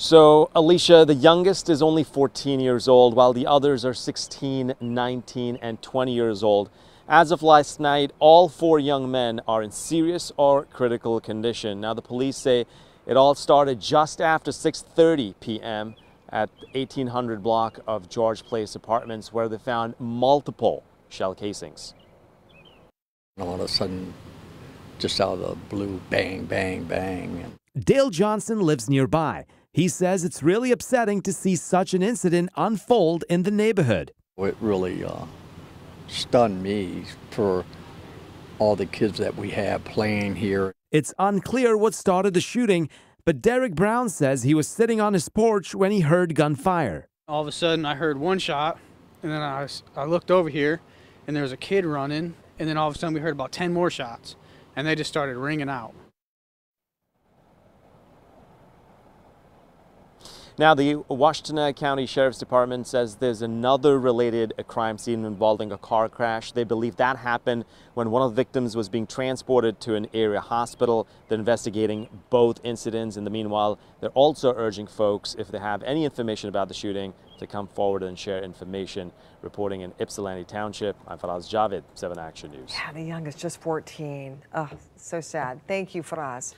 So Alicia, the youngest, is only 14 years old, while the others are 16, 19, and 20 years old. As of last night, all four young men are in serious or critical condition. Now, the police say it all started just after 6:30 p.m. at 1800 block of George Place Apartments, where they found multiple shell casings. All of a sudden, just out of the blue, bang, bang, bang. Dale Johnson lives nearby. He says it's really upsetting to see such an incident unfold in the neighborhood. It really stunned me for all the kids that we have playing here. It's unclear what started the shooting, but Derek Brown says he was sitting on his porch when he heard gunfire. All of a sudden, I heard one shot, and then I looked over here, and there was a kid running, and then all of a sudden we heard about 10 more shots, and they just started ringing out. Now, the Washtenaw County Sheriff's Department says there's another related crime scene involving a car crash. They believe that happened when one of the victims was being transported to an area hospital. They're investigating both incidents. In the meanwhile, they're also urging folks, if they have any information about the shooting, to come forward and share information. Reporting in Ypsilanti Township, I'm Faraz Javed, 7 Action News. Yeah, the youngest, just 14. Oh, so sad. Thank you, Faraz.